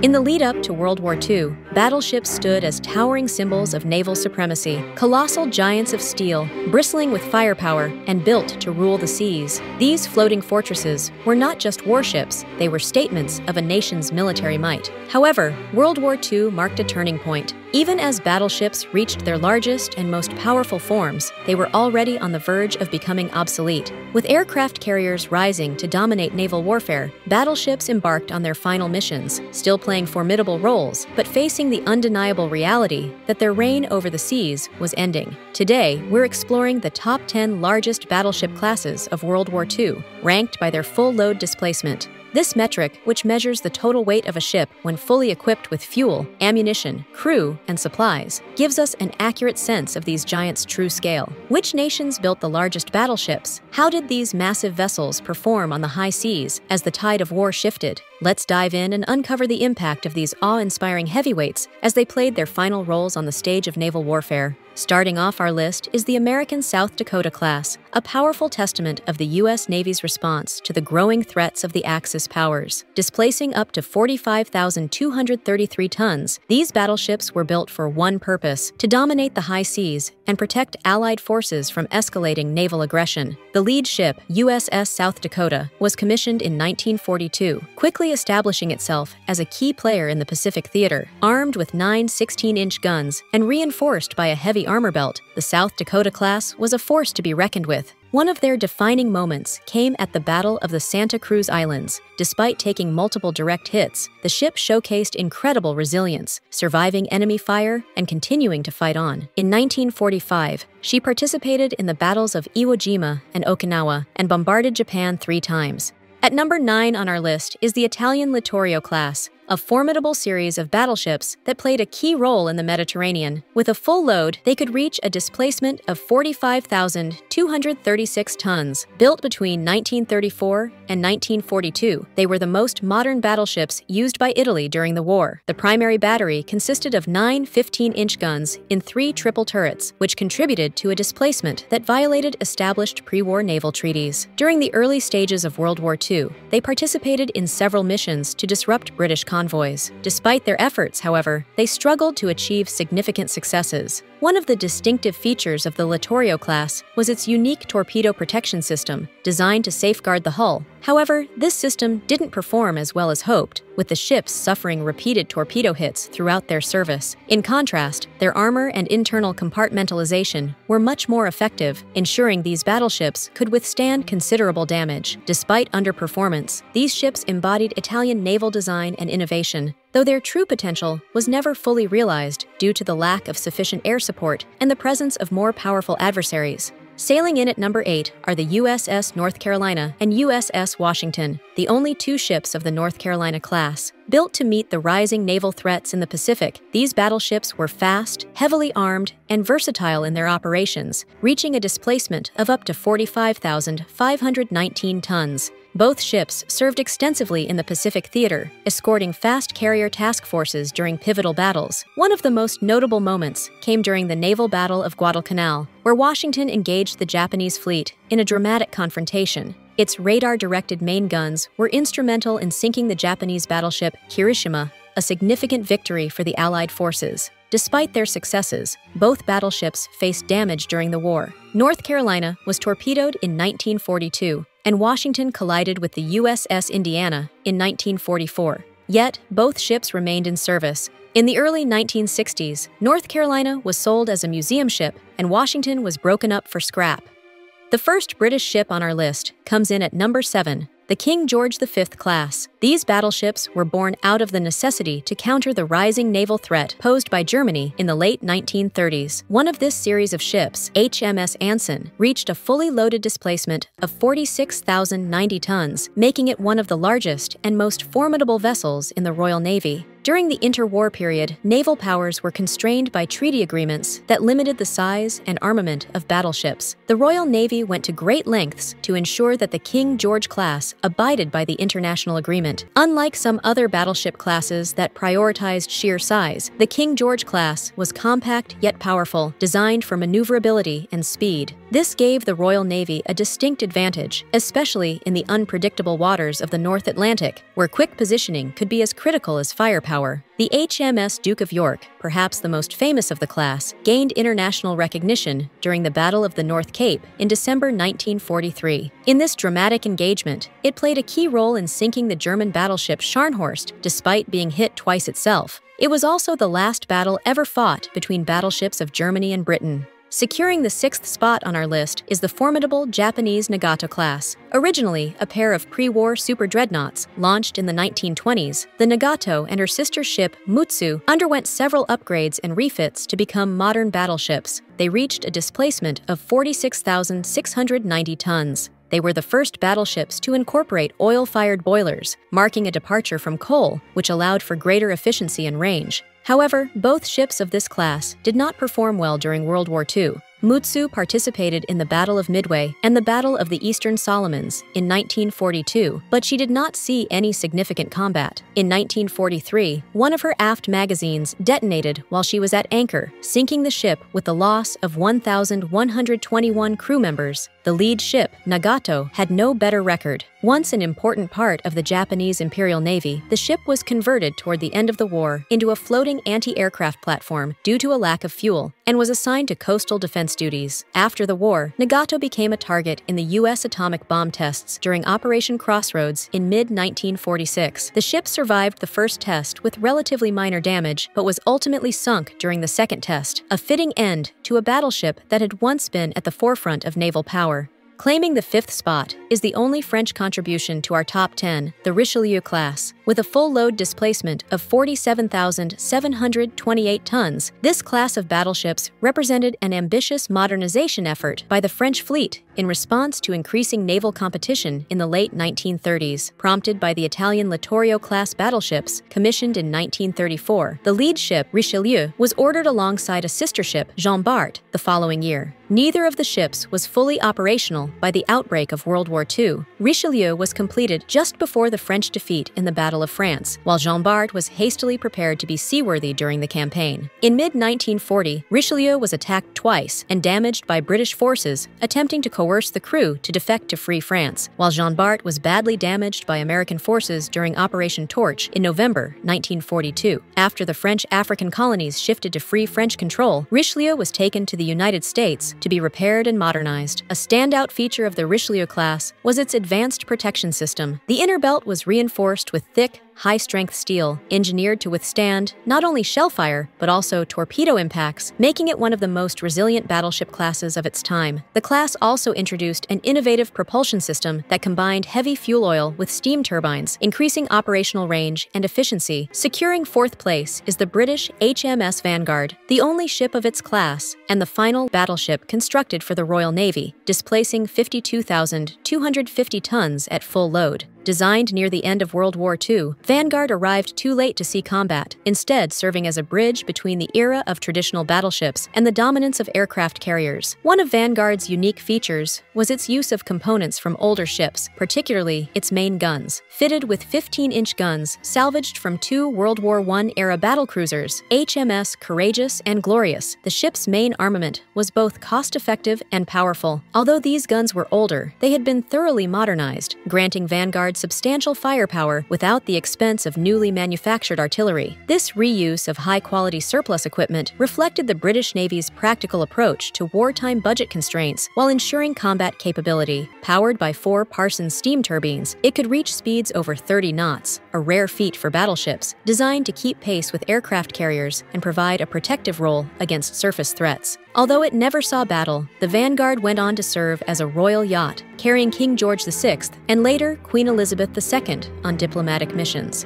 In the lead-up to World War II, battleships stood as towering symbols of naval supremacy, colossal giants of steel, bristling with firepower, and built to rule the seas. These floating fortresses were not just warships, they were statements of a nation's military might. However, World War II marked a turning point. Even as battleships reached their largest and most powerful forms, they were already on the verge of becoming obsolete. With aircraft carriers rising to dominate naval warfare, battleships embarked on their final missions, still playing formidable roles, but facing the undeniable reality that their reign over the seas was ending. Today, we're exploring the top 10 largest battleship classes of World War II, ranked by their full load displacement. This metric, which measures the total weight of a ship when fully equipped with fuel, ammunition, crew, and supplies, gives us an accurate sense of these giants' true scale. Which nations built the largest battleships? How did these massive vessels perform on the high seas as the tide of war shifted? Let's dive in and uncover the impact of these awe-inspiring heavyweights as they played their final roles on the stage of naval warfare. Starting off our list is the American South Dakota class, a powerful testament of the U.S. Navy's response to the growing threats of the Axis powers. Displacing up to 45,233 tons, these battleships were built for one purpose: to dominate the high seas and protect Allied forces from escalating naval aggression. The lead ship, USS South Dakota, was commissioned in 1942, quickly establishing itself as a key player in the Pacific theater. Armed with 9 16-inch guns and reinforced by a heavy armor belt, the South Dakota class was a force to be reckoned with. One of their defining moments came at the Battle of the Santa Cruz Islands. Despite taking multiple direct hits, the ship showcased incredible resilience, surviving enemy fire and continuing to fight on. In 1945, she participated in the battles of Iwo Jima and Okinawa and bombarded Japan 3 times. At number 9 on our list is the Italian Littorio class, a formidable series of battleships that played a key role in the Mediterranean. With a full load, they could reach a displacement of 45,236 tons. Built between 1934 and 1942, they were the most modern battleships used by Italy during the war. The primary battery consisted of 9 15-inch guns in 3 triple turrets, which contributed to a displacement that violated established pre-war naval treaties. During the early stages of World War II, they participated in several missions to disrupt British convoys. Despite their efforts, however, they struggled to achieve significant successes. One of the distinctive features of the Littorio class was its unique torpedo protection system, designed to safeguard the hull. However, this system didn't perform as well as hoped, with the ships suffering repeated torpedo hits throughout their service. In contrast, their armor and internal compartmentalization were much more effective, ensuring these battleships could withstand considerable damage. Despite underperformance, these ships embodied Italian naval design and innovation, though their true potential was never fully realized due to the lack of sufficient air support and the presence of more powerful adversaries. Sailing in at number 8 are the USS North Carolina and USS Washington, the only 2 ships of the North Carolina class. Built to meet the rising naval threats in the Pacific, these battleships were fast, heavily armed, and versatile in their operations, reaching a displacement of up to 45,519 tons. Both ships served extensively in the Pacific theater, escorting fast carrier task forces during pivotal battles. One of the most notable moments came during the naval Battle of Guadalcanal, where Washington engaged the Japanese fleet in a dramatic confrontation. Its radar-directed main guns were instrumental in sinking the Japanese battleship Kirishima, a significant victory for the Allied forces. Despite their successes, both battleships faced damage during the war. North Carolina was torpedoed in 1942, and Washington collided with the USS Indiana in 1944. Yet, both ships remained in service. In the early 1960s, North Carolina was sold as a museum ship, and Washington was broken up for scrap. The first British ship on our list comes in at number 7, the King George V class. These battleships were born out of the necessity to counter the rising naval threat posed by Germany in the late 1930s. One of this series of ships, HMS Anson, reached a fully loaded displacement of 46,090 tons, making it one of the largest and most formidable vessels in the Royal Navy. During the interwar period, naval powers were constrained by treaty agreements that limited the size and armament of battleships. The Royal Navy went to great lengths to ensure that the King George class abided by the international agreement. Unlike some other battleship classes that prioritized sheer size, the King George class was compact yet powerful, designed for maneuverability and speed. This gave the Royal Navy a distinct advantage, especially in the unpredictable waters of the North Atlantic, where quick positioning could be as critical as firepower. power. The HMS Duke of York, perhaps the most famous of the class, gained international recognition during the Battle of the North Cape in December 1943. In this dramatic engagement, it played a key role in sinking the German battleship Scharnhorst, despite being hit twice itself. It was also the last battle ever fought between battleships of Germany and Britain. Securing the sixth spot on our list is the formidable Japanese Nagato class. Originally a pair of pre-war super dreadnoughts launched in the 1920s, the Nagato and her sister ship Mutsu underwent several upgrades and refits to become modern battleships. They reached a displacement of 46,690 tons. They were the first battleships to incorporate oil-fired boilers, marking a departure from coal, which allowed for greater efficiency and range. However, both ships of this class did not perform well during World War II. Mutsu participated in the Battle of Midway and the Battle of the Eastern Solomons in 1942, but she did not see any significant combat. In 1943, one of her aft magazines detonated while she was at anchor, sinking the ship with the loss of 1,121 crew members. The lead ship, Nagato, had no better record. Once an important part of the Japanese Imperial Navy, the ship was converted toward the end of the war into a floating anti-aircraft platform due to a lack of fuel and was assigned to coastal defense duties. After the war, Nagato became a target in the U.S. atomic bomb tests during Operation Crossroads in mid-1946. The ship survived the first test with relatively minor damage, but was ultimately sunk during the second test, a fitting end to a battleship that had once been at the forefront of naval power. Claiming the fifth spot is the only French contribution to our top 10, the Richelieu class. With a full load displacement of 47,728 tons, this class of battleships represented an ambitious modernization effort by the French fleet in response to increasing naval competition in the late 1930s. Prompted by the Italian Littorio class battleships commissioned in 1934, the lead ship, Richelieu, was ordered alongside a sister ship, Jean Bart, the following year. Neither of the ships was fully operational by the outbreak of World War II. Richelieu was completed just before the French defeat in the Battle of France, while Jean Bart was hastily prepared to be seaworthy during the campaign. In mid-1940, Richelieu was attacked twice and damaged by British forces attempting to coerce the crew to defect to Free France, while Jean Bart was badly damaged by American forces during Operation Torch in November 1942. After the French African colonies shifted to free French control, Richelieu was taken to the United States to be repaired and modernized. A standout feature of the Richelieu class was its advanced protection system. The inner belt was reinforced with thick, high-strength steel, engineered to withstand not only shell fire, but also torpedo impacts, making it one of the most resilient battleship classes of its time. The class also introduced an innovative propulsion system that combined heavy fuel oil with steam turbines, increasing operational range and efficiency. Securing fourth place is the British HMS Vanguard, the only ship of its class, and the final battleship constructed for the Royal Navy, displacing 52,250 tons at full load. Designed near the end of World War II, Vanguard arrived too late to see combat, instead serving as a bridge between the era of traditional battleships and the dominance of aircraft carriers. One of Vanguard's unique features was its use of components from older ships, particularly its main guns. Fitted with 15-inch guns salvaged from two World War I-era battlecruisers, HMS Courageous and Glorious, the ship's main armament was both cost-effective and powerful. Although these guns were older, they had been thoroughly modernized, granting Vanguard substantial firepower without the expense of newly manufactured artillery. This reuse of high-quality surplus equipment reflected the British Navy's practical approach to wartime budget constraints while ensuring combat capability. Powered by four Parsons steam turbines, it could reach speeds over 30 knots, a rare feat for battleships, designed to keep pace with aircraft carriers and provide a protective role against surface threats. Although it never saw battle, the Vanguard went on to serve as a royal yacht, carrying King George VI and later Queen Elizabeth II on diplomatic missions.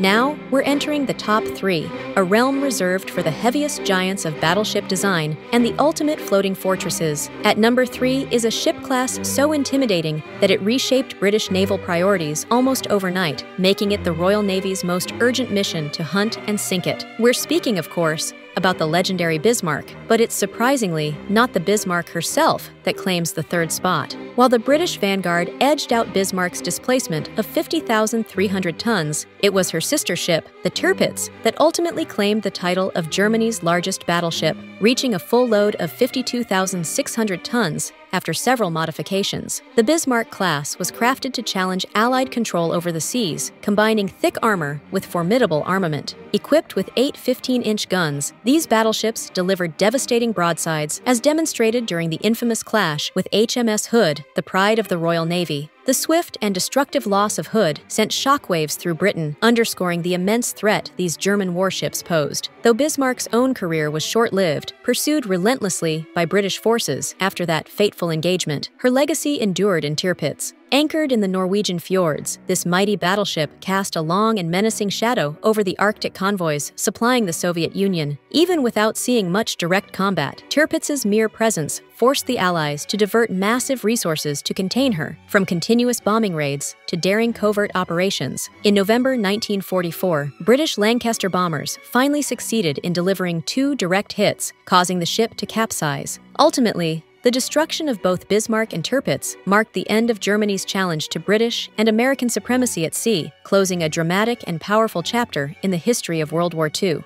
Now, we're entering the top three, a realm reserved for the heaviest giants of battleship design and the ultimate floating fortresses. At number three is a ship class so intimidating that it reshaped British naval priorities almost overnight, making it the Royal Navy's most urgent mission to hunt and sink it. We're speaking, of course, about the legendary Bismarck, but it's surprisingly not the Bismarck herself that claims the third spot. While the British Vanguard edged out Bismarck's displacement of 50,300 tons, it was her sister ship, the Tirpitz, that ultimately claimed the title of Germany's largest battleship, reaching a full load of 52,600 tons After several modifications, the Bismarck class was crafted to challenge Allied control over the seas, combining thick armor with formidable armament. Equipped with 8 15-inch guns, these battleships delivered devastating broadsides, as demonstrated during the infamous clash with HMS Hood, the pride of the Royal Navy. The swift and destructive loss of Hood sent shockwaves through Britain, underscoring the immense threat these German warships posed. Though Bismarck's own career was short-lived, pursued relentlessly by British forces after that fateful engagement, her legacy endured in Tirpitz. Anchored in the Norwegian fjords, this mighty battleship cast a long and menacing shadow over the Arctic convoys supplying the Soviet Union. Even without seeing much direct combat, Tirpitz's mere presence forced the Allies to divert massive resources to contain her, from continuous bombing raids to daring covert operations. In November 1944, British Lancaster bombers finally succeeded in delivering 2 direct hits, causing the ship to capsize. Ultimately, the destruction of both Bismarck and Tirpitz marked the end of Germany's challenge to British and American supremacy at sea, closing a dramatic and powerful chapter in the history of World War II.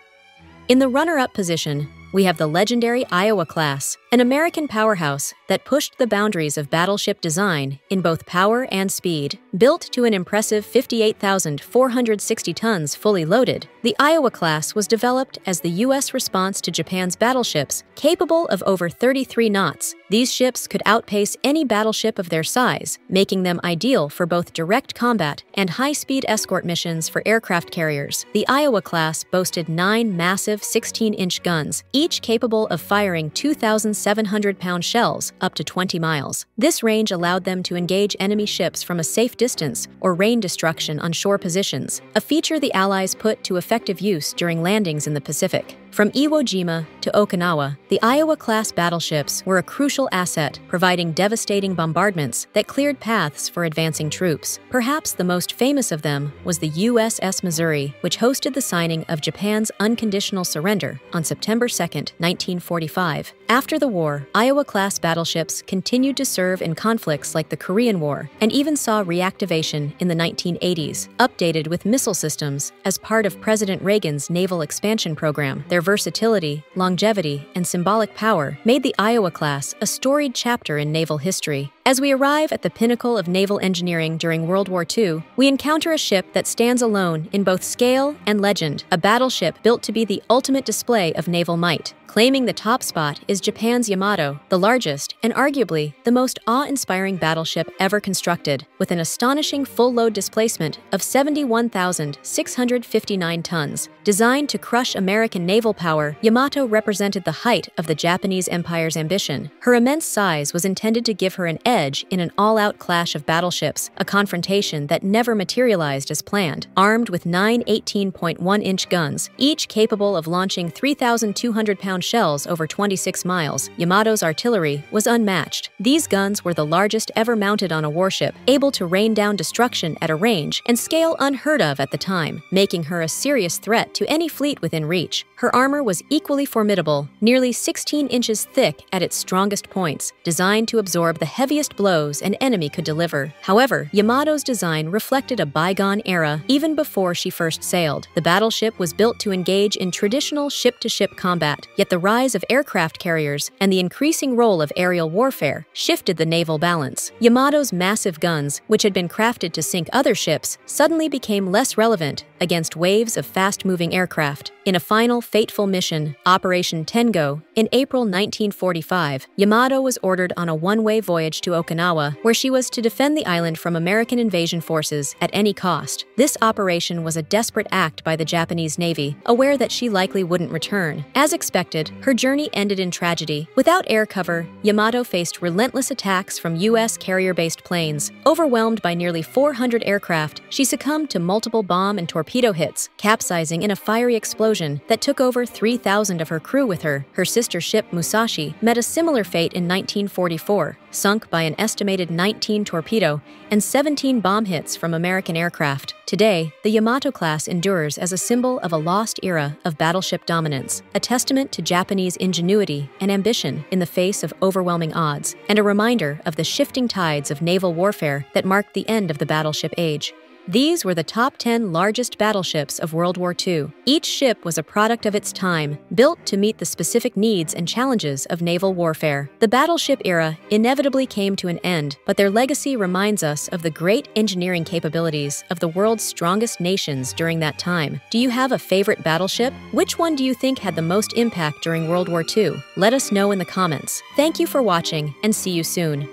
In the runner-up position, we have the legendary Iowa class, an American powerhouse that pushed the boundaries of battleship design in both power and speed. Built to an impressive 58,460 tons fully loaded, the Iowa class was developed as the U.S. response to Japan's battleships, capable of over 33 knots. These ships could outpace any battleship of their size, making them ideal for both direct combat and high-speed escort missions for aircraft carriers. The Iowa class boasted 9 massive 16-inch guns, each capable of firing 2,700-pound shells up to 20 miles. This range allowed them to engage enemy ships from a safe distance or rain destruction on shore positions, a feature the Allies put to effective use during landings in the Pacific. From Iwo Jima to Okinawa, the Iowa-class battleships were a crucial asset, providing devastating bombardments that cleared paths for advancing troops. Perhaps the most famous of them was the USS Missouri, which hosted the signing of Japan's unconditional surrender on September 2, 1945. After the war, Iowa-class battleships continued to serve in conflicts like the Korean War and even saw reactivation in the 1980s, updated with missile systems as part of President Reagan's naval expansion program. Their versatility, longevity, and symbolic power made the Iowa class a storied chapter in naval history. As we arrive at the pinnacle of naval engineering during World War II, we encounter a ship that stands alone in both scale and legend, a battleship built to be the ultimate display of naval might. Claiming the top spot is Japan's Yamato, the largest and arguably the most awe-inspiring battleship ever constructed, with an astonishing full-load displacement of 71,659 tons. Designed to crush American naval power, Yamato represented the height of the Japanese Empire's ambition. Her immense size was intended to give her an edge in an all-out clash of battleships, a confrontation that never materialized as planned. Armed with 9 18.1-inch guns, each capable of launching 3,200-pound shells over 26 miles, Yamato's artillery was unmatched. These guns were the largest ever mounted on a warship, able to rain down destruction at a range and scale unheard of at the time, making her a serious threat to any fleet within reach. Her armor was equally formidable, nearly 16 inches thick at its strongest points, designed to absorb the heaviest blows an enemy could deliver. However, Yamato's design reflected a bygone era even before she first sailed. The battleship was built to engage in traditional ship-to-ship combat, yet the rise of aircraft carriers and the increasing role of aerial warfare shifted the naval balance. Yamato's massive guns, which had been crafted to sink other ships, suddenly became less relevant against waves of fast-moving aircraft. In a final fateful mission, Operation Tengo, in April 1945, Yamato was ordered on a one-way voyage to Okinawa, where she was to defend the island from American invasion forces at any cost. This operation was a desperate act by the Japanese Navy, aware that she likely wouldn't return. As expected, her journey ended in tragedy. Without air cover, Yamato faced relentless attacks from U.S. carrier-based planes. Overwhelmed by nearly 400 aircraft, she succumbed to multiple bomb and torpedo hits, capsizing in a fiery explosion that took over 3,000 of her crew with her. Her sister ship Musashi met a similar fate in 1944, sunk by an estimated 19 torpedo and 17 bomb hits from American aircraft. Today, the Yamato class endures as a symbol of a lost era of battleship dominance, a testament to Japanese ingenuity and ambition in the face of overwhelming odds, and a reminder of the shifting tides of naval warfare that marked the end of the battleship age. These were the top 10 largest battleships of World War II. Each ship was a product of its time, built to meet the specific needs and challenges of naval warfare. The battleship era inevitably came to an end, but their legacy reminds us of the great engineering capabilities of the world's strongest nations during that time. Do you have a favorite battleship? Which one do you think had the most impact during World War II? Let us know in the comments. Thank you for watching, and see you soon.